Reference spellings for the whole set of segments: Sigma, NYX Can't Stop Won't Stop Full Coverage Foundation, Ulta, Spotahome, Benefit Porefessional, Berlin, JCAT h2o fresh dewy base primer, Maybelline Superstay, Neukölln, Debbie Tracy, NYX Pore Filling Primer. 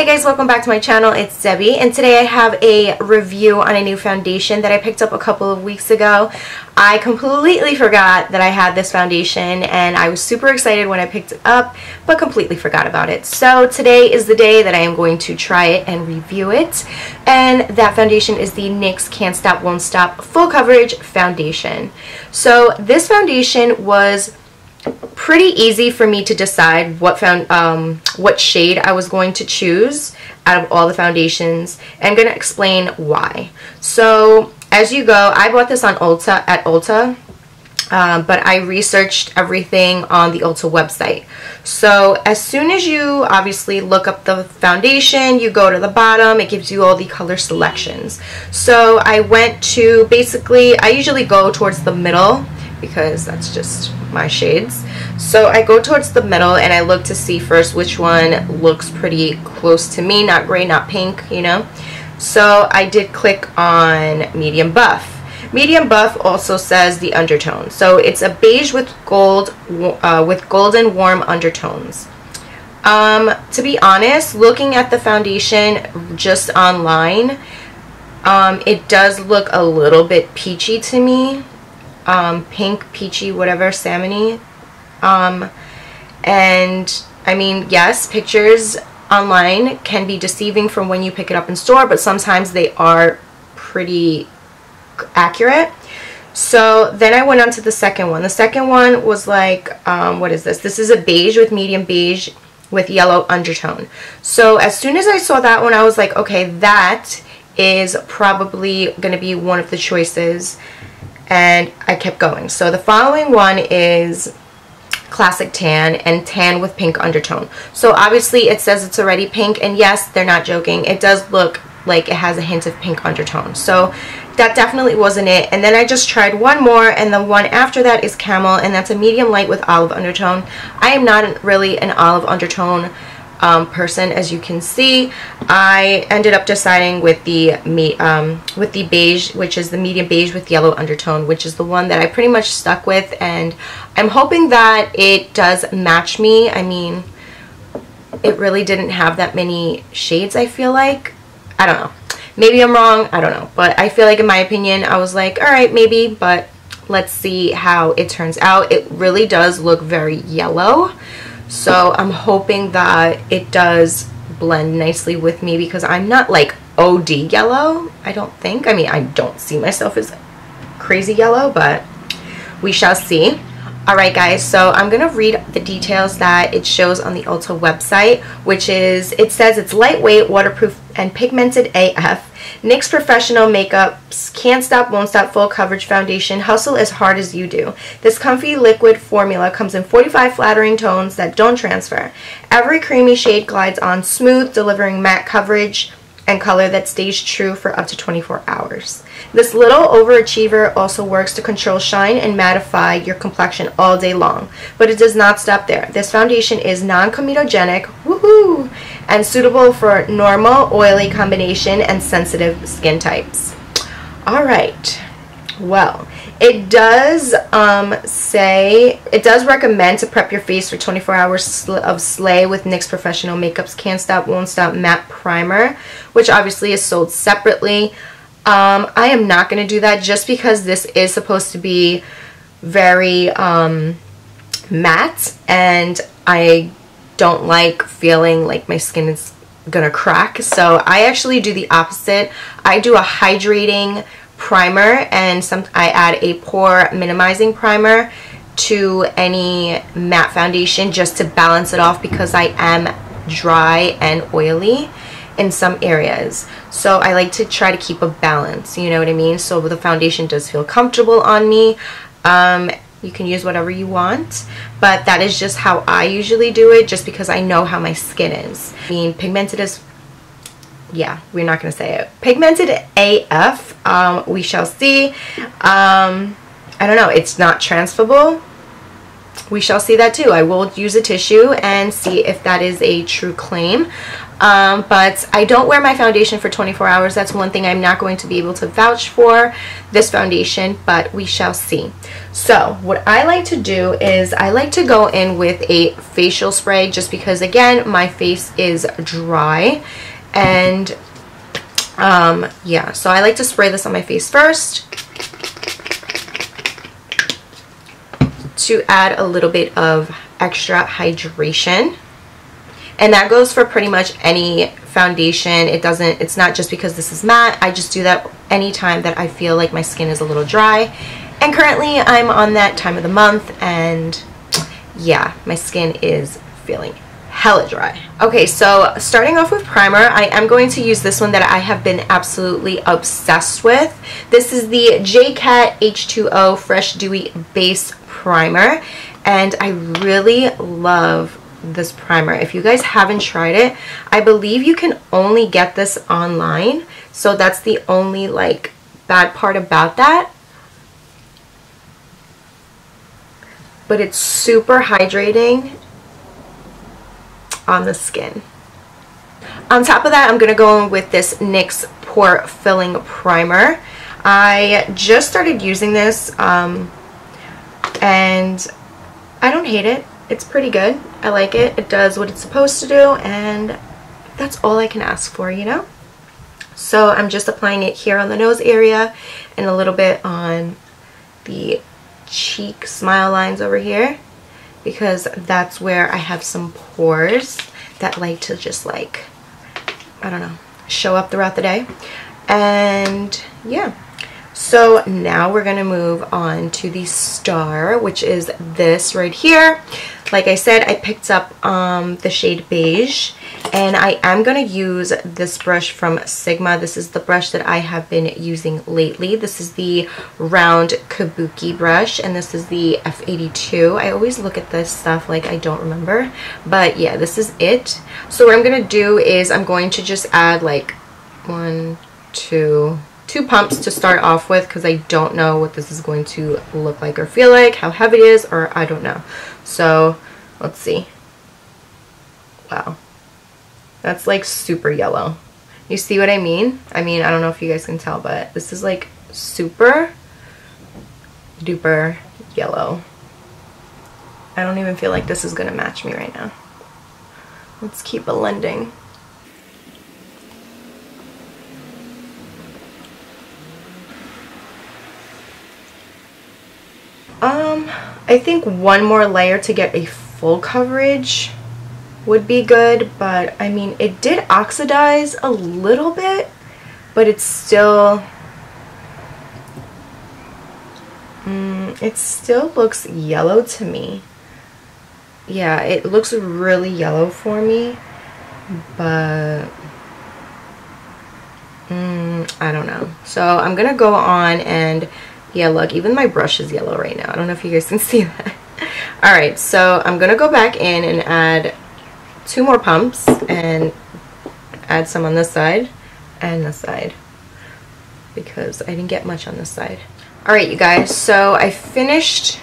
Hi guys, welcome back to my channel. It's Debbie, and today I have a review on a new foundation that I picked up a couple of weeks ago. I completely forgot that I had this foundation, and I was super excited when I picked it up, but completely forgot about it. So today is the day that I am going to try it and review it, and that foundation is the NYX Can't Stop Won't Stop Full Coverage Foundation. So this foundation was pretty easy for me to decide what shade I was going to choose out of all the foundations, and I'm going to explain why. So as you go, I bought this on Ulta but I researched everything on the Ulta website. So as soon as you obviously look up the foundation, you go to the bottom, it gives you all the color selections. So I went to, basically I usually go towards the middle because that's just my shades. So I go towards the middle and I look to see first which one looks pretty close to me, not gray, not pink, you know. So I did click on medium buff. Medium buff also says the undertone. So it's a beige with gold with golden warm undertones. To be honest, looking at the foundation just online, it does look a little bit peachy to me. Pink, peachy, whatever, salmony. And I mean, yes, pictures online can be deceiving from when you pick it up in store, but sometimes they are pretty accurate. So then I went on to the second one. The second one was like, what is this? This is a beige with medium beige with yellow undertone. So as soon as I saw that one, I was like, okay, that is probably going to be one of the choices. And I kept going. So the following one is classic tan, and tan with pink undertone. So obviously it says it's already pink, and yes, they're not joking. It does look like it has a hint of pink undertone. So that definitely wasn't it. And then I just tried one more, and the one after that is camel, and that's a medium light with olive undertone. I am not really an olive undertone person, as you can see. I ended up deciding with the beige, which is the medium beige with yellow undertone, which is the one that I pretty much stuck with, and I'm hoping that it does match me. I mean, it really didn't have that many shades, I feel like. I don't know, maybe I'm wrong, I don't know, but I feel like, in my opinion, I was like, all right, maybe, but let's see how it turns out. It really does look very yellow. So I'm hoping that it does blend nicely with me, because I'm not like OD yellow, I don't think. I mean, I don't see myself as crazy yellow, but we shall see. Alright guys, so I'm going to read the details that it shows on the Ulta website, which is, it says it's lightweight, waterproof, and pigmented AF. NYX Professional Makeup's Can't Stop Won't Stop Full Coverage Foundation. Hustle as hard as you do. This comfy liquid formula comes in 45 flattering tones that don't transfer. Every creamy shade glides on smooth, delivering matte coverage and color that stays true for up to 24 hours. This little overachiever also works to control shine and mattify your complexion all day long. But it does not stop there. This foundation is non-comedogenic, woohoo, and suitable for normal, oily combination and sensitive skin types. All right. Well, it does say, it does recommend to prep your face for 24 hours of slay with NYX Professional Makeup's Can't Stop Won't Stop Matte Primer, which obviously is sold separately. I am not going to do that, just because this is supposed to be very matte, and I don't like feeling like my skin is going to crack. So I actually do the opposite. I do a hydrating primer, and I add a pore minimizing primer to any matte foundation just to balance it off, because I am dry and oily in some areas. So I like to try to keep a balance, you know what I mean? So the foundation does feel comfortable on me. You can use whatever you want, but that is just how I usually do it, just because I know how my skin is. I mean, pigmented is, yeah, we're not gonna say it, pigmented AF. We shall see. I don't know, it's not transferable. We shall see that too. I will use a tissue and see if that is a true claim. But I don't wear my foundation for 24 hours. That's one thing I'm not going to be able to vouch for this foundation, but we shall see. So what I like to do is I like to go in with a facial spray, just because again my face is dry, and yeah, so I like to spray this on my face first to add a little bit of extra hydration. And that goes for pretty much any foundation. It's not just because this is matte. I just do that anytime that I feel like my skin is a little dry. And currently I'm on that time of the month, and yeah, my skin is feeling hella dry. Okay, so starting off with primer, I am going to use this one that I have been absolutely obsessed with. This is the JCAT h2o fresh dewy base primer, and I really love this primer. If you guys haven't tried it, I believe you can only get this online, so that's the only like bad part about that. But it's super hydrating on the skin. On top of that, I'm gonna go in with this NYX Pore Filling Primer. I just started using this, and I don't hate it. It's pretty good. I like it. It does what it's supposed to do, and that's all I can ask for, you know? So I'm just applying it here on the nose area and a little bit on the cheek smile lines over here, because that's where I have some pores that like to just like, I don't know, show up throughout the day. And yeah. So now we're going to move on to the star, which is this right here. Like I said, I picked up the shade beige, and I am going to use this brush from Sigma. This is the brush that I have been using lately. This is the round kabuki brush, and this is the F82. I always look at this stuff like I don't remember, but yeah, this is it. So what I'm going to do is I'm going to just add like two pumps to start off with, because I don't know what this is going to look like or feel like, how heavy it is, or I don't know. So let's see. Wow, that's like super yellow. You see what I mean? I don't know if you guys can tell, but this is like super duper yellow. I don't even feel like this is gonna match me right now. Let's keep blending. I think one more layer to get a full coverage would be good, but I mean, it did oxidize a little bit, but it still looks yellow to me. Yeah, it looks really yellow for me, but I don't know. So I'm gonna go on and yeah, look, even my brush is yellow right now. I don't know if you guys can see that. Alright, so I'm going to go back in and add two more pumps, and add some on this side and this side, because I didn't get much on this side. Alright, you guys, so I finished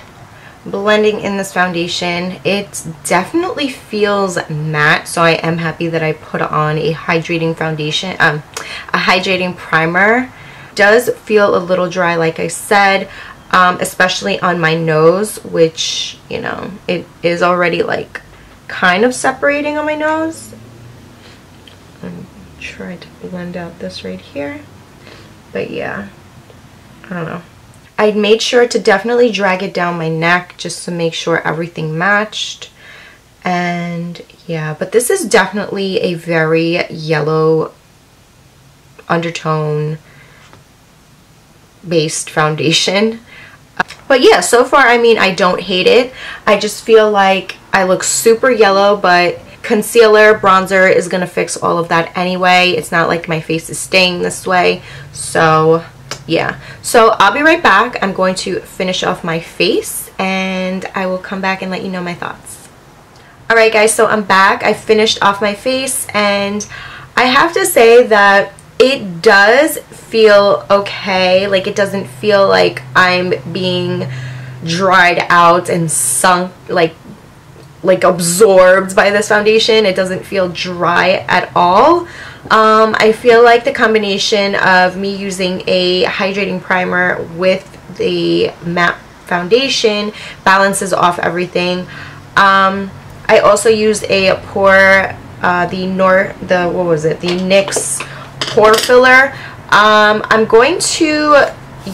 blending in this foundation. It definitely feels matte, so I am happy that I put on a hydrating foundation, a hydrating primer. Does feel a little dry, like I said, especially on my nose, which, you know, it is already like kind of separating on my nose. I'm trying to blend out this right here, but yeah, I don't know. I made sure to definitely drag it down my neck just to make sure everything matched. And yeah, but this is definitely a very yellow undertone based foundation, but yeah, so far I don't hate it. I just feel like I look super yellow, but concealer, bronzer is gonna fix all of that anyway. It's not like my face is staying this way. So yeah, so I'll be right back. I'm going to finish off my face, and I will come back and let you know my thoughts. Alright guys, so I'm back. I finished off my face, and I have to say that it does feel okay. Like, it doesn't feel like I'm being dried out and sunk, like like absorbed by this foundation. It doesn't feel dry at all. I feel like the combination of me using a hydrating primer with the matte foundation balances off everything. I also used a pore, the NYX Pore Filler. I'm going to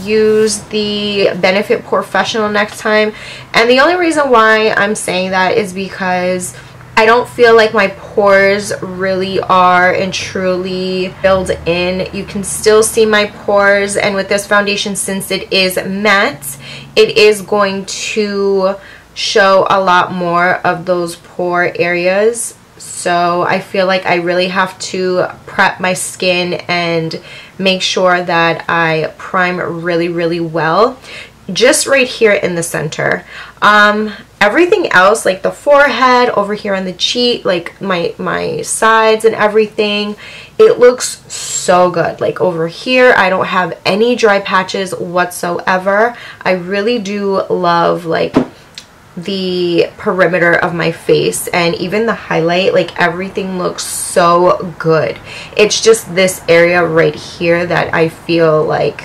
use the Benefit Porefessional next time, and the only reason why I'm saying that is because I don't feel like my pores really are and truly filled in. You can still see my pores, and with this foundation, since it is matte, it is going to show a lot more of those pore areas. So I feel like I really have to prep my skin and make sure that I prime really, really well, just right here in the center. Everything else, like the forehead, over here on the cheek, like my sides and everything, it looks so good. Like over here, I don't have any dry patches whatsoever. I really do love like the perimeter of my face, and even the highlight, like everything looks so good. It's just this area right here that I feel like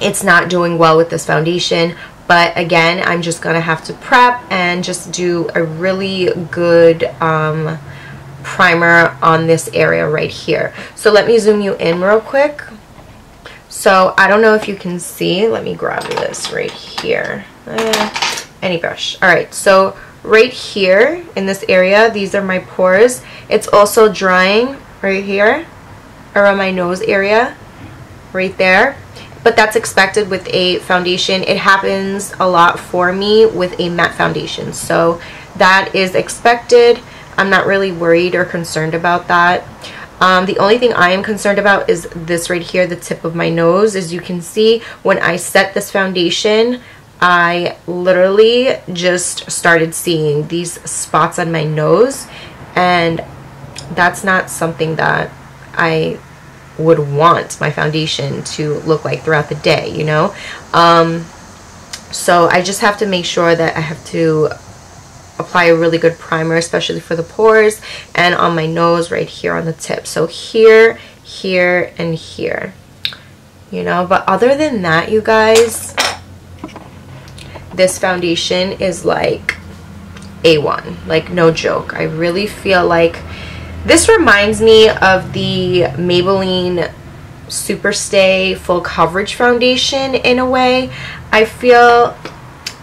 it's not doing well with this foundation. But again, I'm just gonna have to prep and just do a really good primer on this area right here. So let me zoom you in real quick. So I don't know if you can see, let me grab this right here. Any brush. All right, so right here in this area, these are my pores. It's also drying right here around my nose area right there, but that's expected with a foundation. It happens a lot for me with a matte foundation, so that is expected. I'm not really worried or concerned about that. The only thing I am concerned about is this right here, the tip of my nose. As you can see, when I set this foundation, I literally just started seeing these spots on my nose, and that's not something that I would want my foundation to look like throughout the day, you know. So I just have to make sure that I have to apply a really good primer, especially for the pores and on my nose right here on the tip. So here, here, and here, you know. But other than that, you guys, this foundation is like A1, like no joke. I really feel like this reminds me of the Maybelline Superstay Full Coverage Foundation in a way. I feel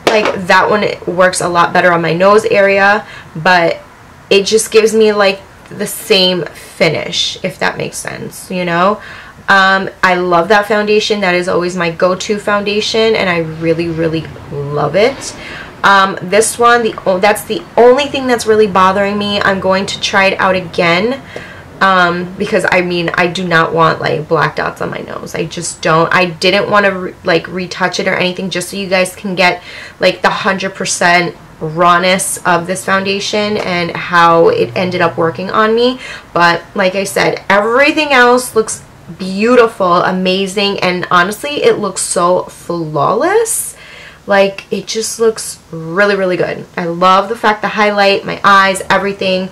like that one works a lot better on my nose area, but it just gives me like the same finish, if that makes sense, you know. I love that foundation. That is always my go-to foundation, and I really, really love it. This one, that's the only thing that's really bothering me. I'm going to try it out again, because I mean, I do not want like black dots on my nose. I just don't. I didn't want to retouch it or anything, just so you guys can get like the 100% rawness of this foundation and how it ended up working on me. But like I said, everything else looks beautiful, amazing, and honestly, it looks so flawless. Like, it just looks really, really good. I love the fact the highlight, my eyes, everything.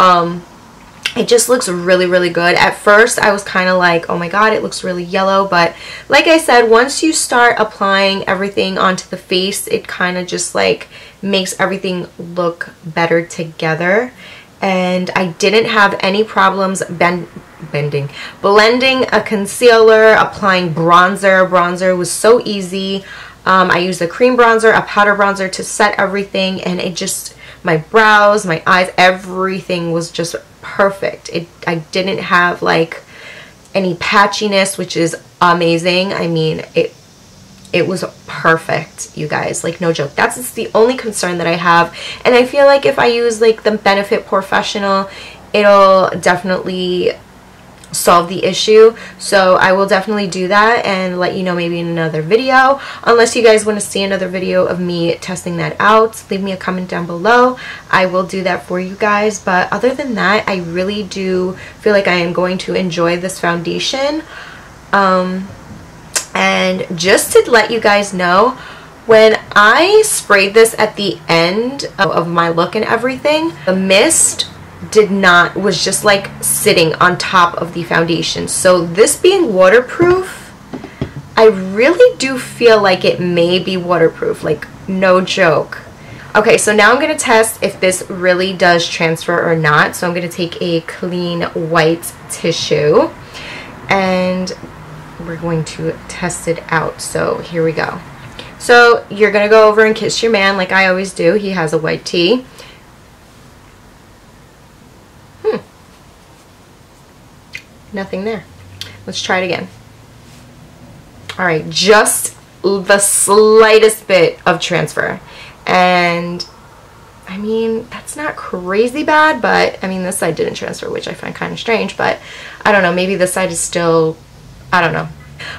It just looks really, really good. At first, I was kind of like, oh my god, it looks really yellow. But like I said, once you start applying everything onto the face, it kind of just like makes everything look better together. And I didn't have any problems blending a concealer, applying bronzer. Bronzer was so easy. I used a cream bronzer, a powder bronzer to set everything, and it just, my brows, my eyes, everything was just perfect. I didn't have like any patchiness, which is amazing. I mean, it was perfect, you guys, like no joke. That's the only concern that I have, and I feel like if I use like the Benefit Porefessional, it'll definitely solve the issue. So I will definitely do that and let you know maybe in another video. Unless you guys want to see another video of me testing that out, leave me a comment down below. I will do that for you guys. But other than that, I really do feel like I am going to enjoy this foundation. And just to let you guys know, when I sprayed this at the end of my look and everything, the mist was just like sitting on top of the foundation. So this being waterproof, I really do feel like it may be waterproof, like no joke. Okay, so now I'm going to test if this really does transfer or not. So I'm going to take a clean white tissue and we're going to test it out. So here we go. So you're going to go over and kiss your man like I always do. He has a white tee. Nothing there. Let's try it again. All right, just the slightest bit of transfer. And I mean, that's not crazy bad, but I mean, this side didn't transfer, which I find kind of strange, but I don't know, maybe this side is still, I don't know.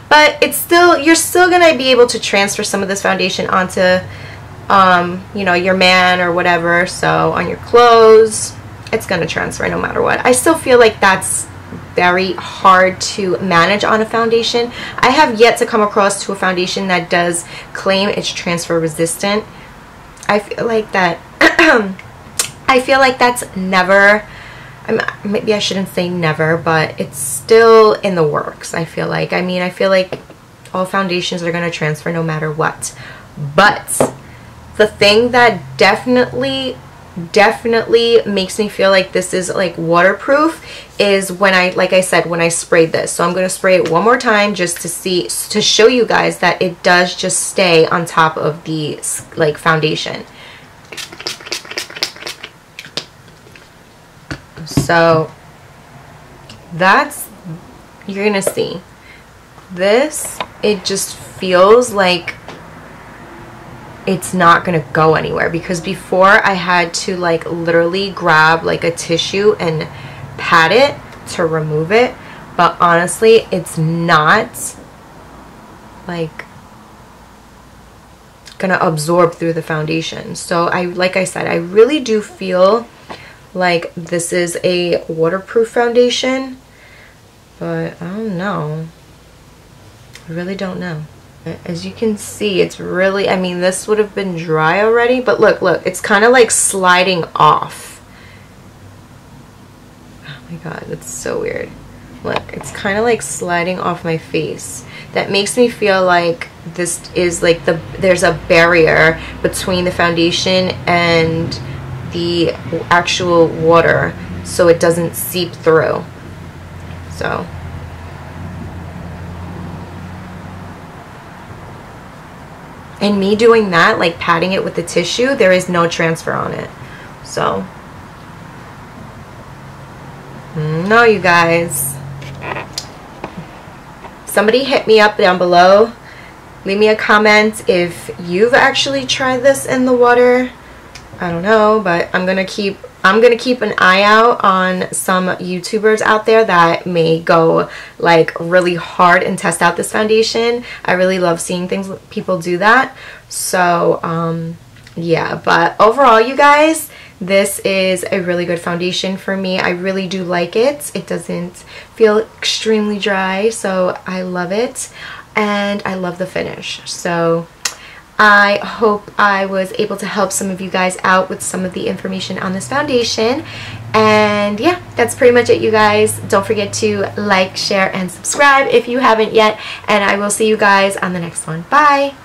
But it's still, you're still gonna be able to transfer some of this foundation onto, you know, your man or whatever. So on your clothes, it's gonna transfer no matter what. I still feel like that's very hard to manage on a foundation. I have yet to come across to a foundation that does claim it's transfer resistant. I feel like that I feel like that's never, maybe I shouldn't say never, but it's still in the works. I feel like, I mean, I feel like all foundations are going to transfer no matter what. But the thing that definitely makes me feel like this is like waterproof is when I, like I said, when I sprayed this. So I'm going to spray it one more time just to see, to show you guys that it does just stay on top of the like foundation. So that's, you're going to see this, it just feels like it's not gonna go anywhere, because before I had to like literally grab like a tissue and pat it to remove it. But honestly, it's not like gonna absorb through the foundation. So I, like I said, I really do feel like this is a waterproof foundation, but I don't know, I really don't know. As you can see, it's really, I mean, this would have been dry already, but look, look, it's kind of like sliding off. Oh my god, that's so weird. Look, it's kind of like sliding off my face. That makes me feel like this is like the, there's a barrier between the foundation and the actual water, so it doesn't seep through. So and me doing that, like patting it with the tissue, there is no transfer on it. So, no, you guys. Somebody hit me up down below. Leave me a comment if you've actually tried this in the water. I don't know, but I'm gonna keep an eye out on some YouTubers out there that may go like really hard and test out this foundation. I really love seeing things people do that. So yeah, but overall, you guys, this is a really good foundation for me. I really do like it. It doesn't feel extremely dry, so I love it, and I love the finish. So I hope I was able to help some of you guys out with some of the information on this foundation. And yeah, that's pretty much it, you guys. Don't forget to like, share, and subscribe if you haven't yet. And I will see you guys on the next one. Bye!